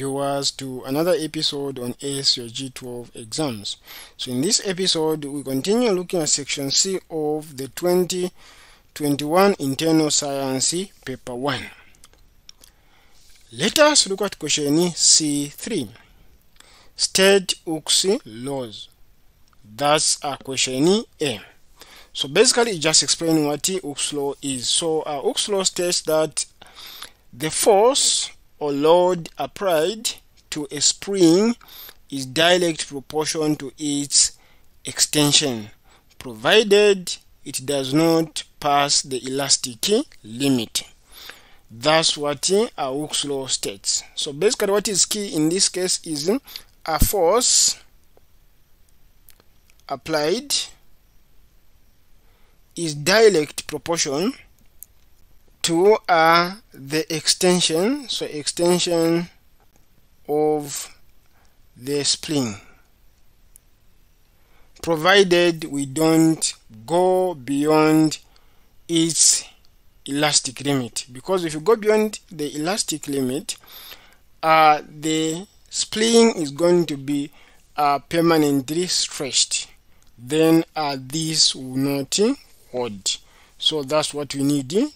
viewers to another episode on Ace Your G12 Exams. So in this episode, we continue looking at section C of the 2021 Internal Science Paper 1. Let us look at question C3. State Hooke's laws. That's question A. So basically, just explaining what Hooke's law is. So Hooke's law states that the force or load applied to a spring is directly proportional to its extension, provided it does not pass the elastic limit. That's what Hooke's law states. So basically, what is key in this case is a force applied is direct proportion to the extension, so extension of the spring, provided we don't go beyond its elastic limit, because if you go beyond the elastic limit, the spring is going to be permanently stretched, then this will not hold. So that's what we need to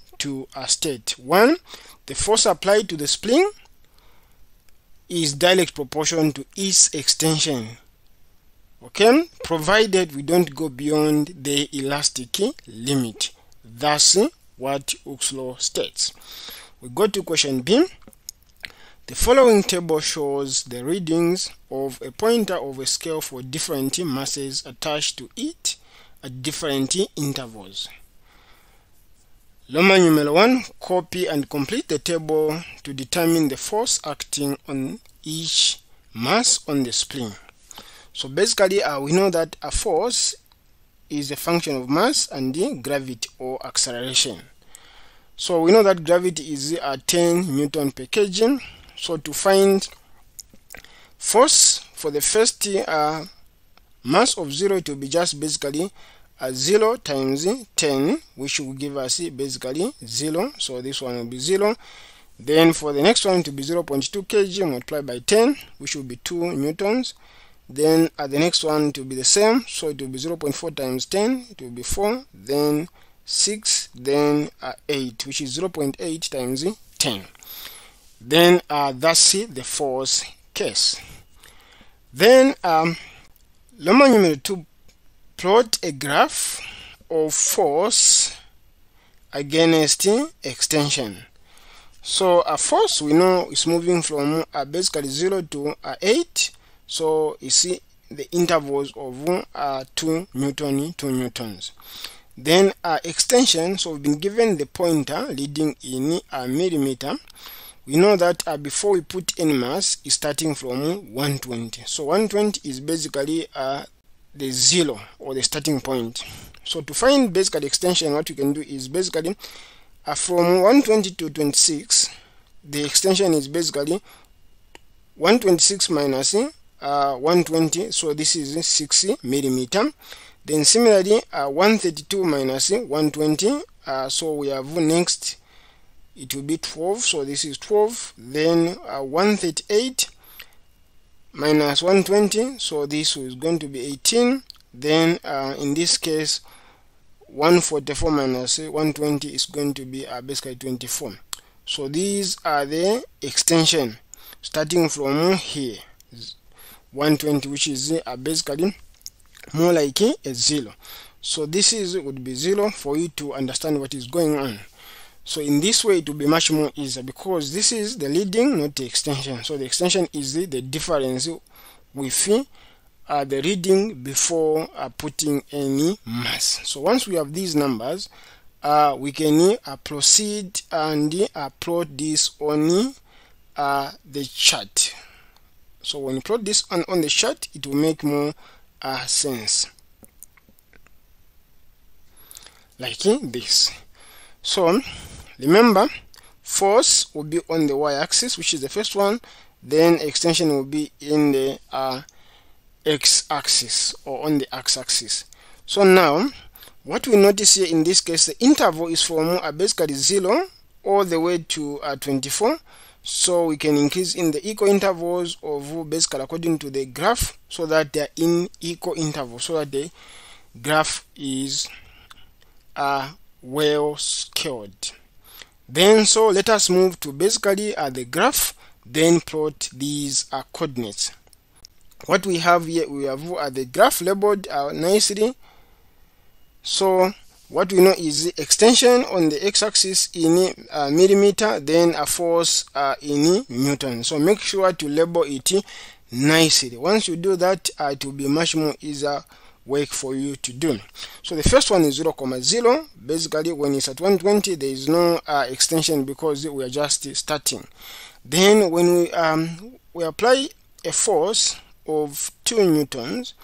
state. One, the force applied to the spring is direct proportion to its extension, okay, provided we don't go beyond the elastic limit. That's what Hooke's law states. We go to question B. The following table shows the readings of a pointer of a scale for different masses attached to it at different intervals. Roman numeral 1, copy and complete the table to determine the force acting on each mass on the spring. So basically, we know that a force is a function of mass and the gravity or acceleration. So we know that gravity is 10 Newton per kg. So to find force for the first mass of 0, it will be just basically 0 times 10, which will give us basically 0. So this one will be 0. Then for the next one to be 0.2 kg multiplied by 10, which will be 2 newtons. Then the next one to be the same, so it will be 0.4 times 10, it will be 4, then 6, then 8, which is 0.8 times 10. Then that's the force case. Then Roman numeral 2, plot a graph of force against extension. So a force we know is moving from basically 0 to 8. So you see the intervals of 2 newtons. Then extension, so we've been given the pointer leading in a millimeter. We know that before we put any mass, it's starting from 120. So 120 is basically the zero or the starting point. So to find basically extension, what you can do is basically from 120 to 26, the extension is basically 126 minus 120, so this is 60 millimeter. Then similarly, 132 minus 120, so we have next, it will be 12, so this is 12. Then 138 minus 120, so this is going to be 18. Then in this case, 144 minus 120 is going to be basically 24. So these are the extension starting from here, 120, which is basically more like a 0. So this is would be 0 for you to understand what is going on. So in this way, it will be much more easier, because this is the leading, not the extension. So the extension is the difference with the reading before putting any mass. So once we have these numbers, we can proceed and plot this on the chart. So when you plot this on the chart, it will make more sense, like this. So remember, force will be on the y-axis, which is the first one, then extension will be in the x-axis or on the x-axis. So now, what we notice here in this case, the interval is from basically 0 all the way to 24. So we can increase in the equal intervals of V basically according to the graph, so that they are in equal intervals, so that the graph is well scaled. Then so let us move to basically the graph, then plot these coordinates. What we have here, we have the graph labeled nicely. So what we know is the extension on the x-axis in millimeter, then a force in Newton. So make sure to label it nicely. Once you do that, it will be much more easier work for you to do. So the first one is 0,0. Basically, when it's at 120, there is no extension because we are just starting. Then when we apply a force of 2 newtons,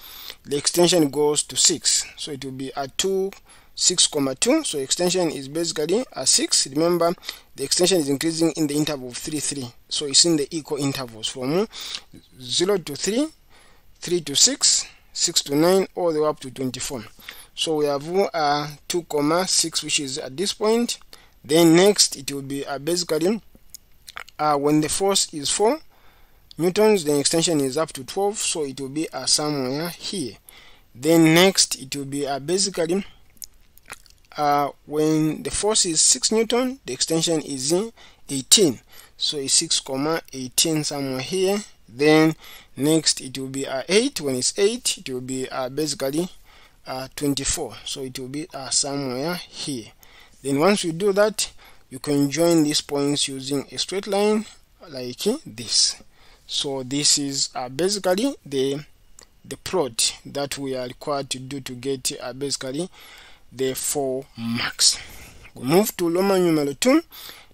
the extension goes to 6. So it will be at 6,2. So extension is basically a 6. Remember, the extension is increasing in the interval of 3, 3. So it's in the equal intervals from 0 to 3, 3 to 6, 6 to 9, all the way up to 24. So we have 2,6, which is at this point. Then next it will be basically when the force is 4 newtons, the extension is up to 12. So it will be somewhere here. Then next it will be basically when the force is 6 newton, the extension is 18. So it's 6,18 somewhere here. Then next it will be 8. When it's 8, it will be basically 24. So it will be somewhere here. Then once you do that, you can join these points using a straight line like this. So this is basically the plot that we are required to do to get basically the 4 marks. We move to Roman numeral 2.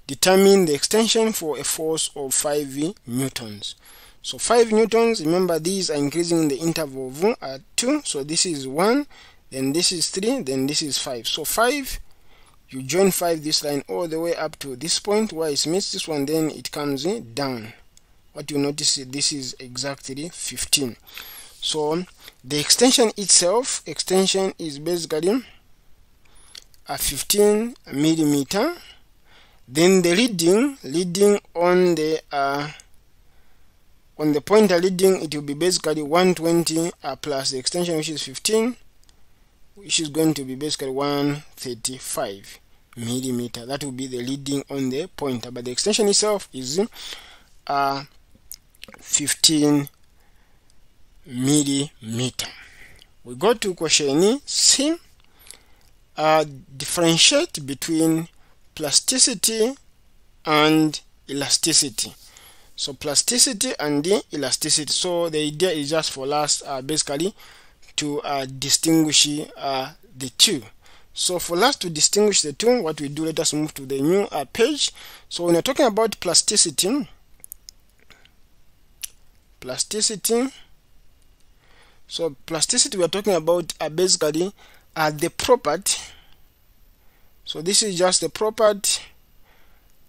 Determine the extension for a force of 5 newtons. So 5 newtons, remember these are increasing in the interval of 2. So this is 1, then this is 3, then this is 5. So 5, you join 5 this line all the way up to this point where it's missed this one, then it comes down. What you notice is this is exactly 15. So the extension itself, extension is basically a 15 millimeter. Then the reading on the pointer leading, it will be basically 120 plus the extension, which is 15, which is going to be basically 135 millimeter. That will be the leading on the pointer, but the extension itself is 15 millimeter. We go to question C. Differentiate between plasticity and elasticity. So plasticity and the elasticity. So the idea is just for us basically to distinguish the two. So for us to distinguish the two, what we do, let us move to the new page. So when you're talking about plasticity, we are talking about basically the property. So this is just the property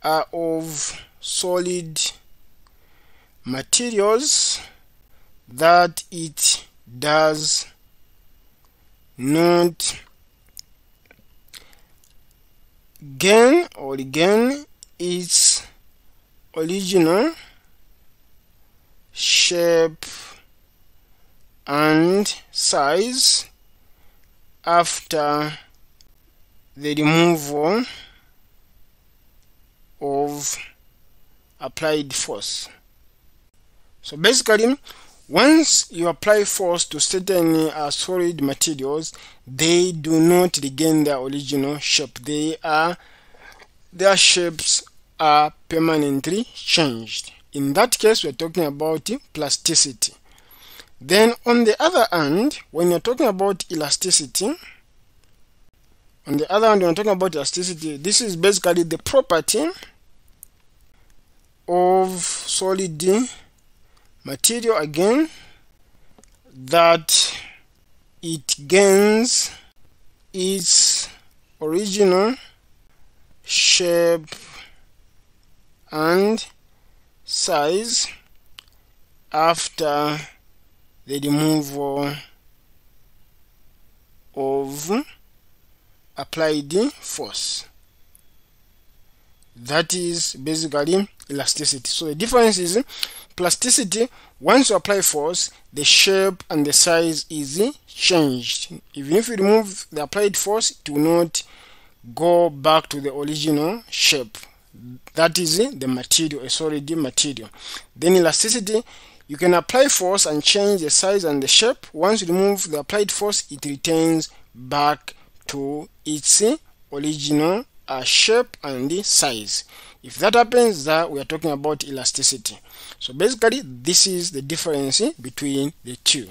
of solid materials, that it does not regain its original shape and size after the removal of applied force. So basically, once you apply force to certain solid materials, they do not regain their original shape. Their shapes are permanently changed. In that case, we're talking about plasticity. Then on the other hand, when you're talking about elasticity, this is basically the property of solid material again, that it gains its original shape and size after the removal of applied force. That is basically elasticity. So the difference is plasticity, once you apply force, the shape and the size is changed. Even if you remove the applied force, it will not go back to the original shape. That is the material, a solid material. Then elasticity, you can apply force and change the size and the shape. Once you remove the applied force, it returns back to its original shape and the size. If that happens, that we are talking about elasticity. So basically, this is the difference between the two.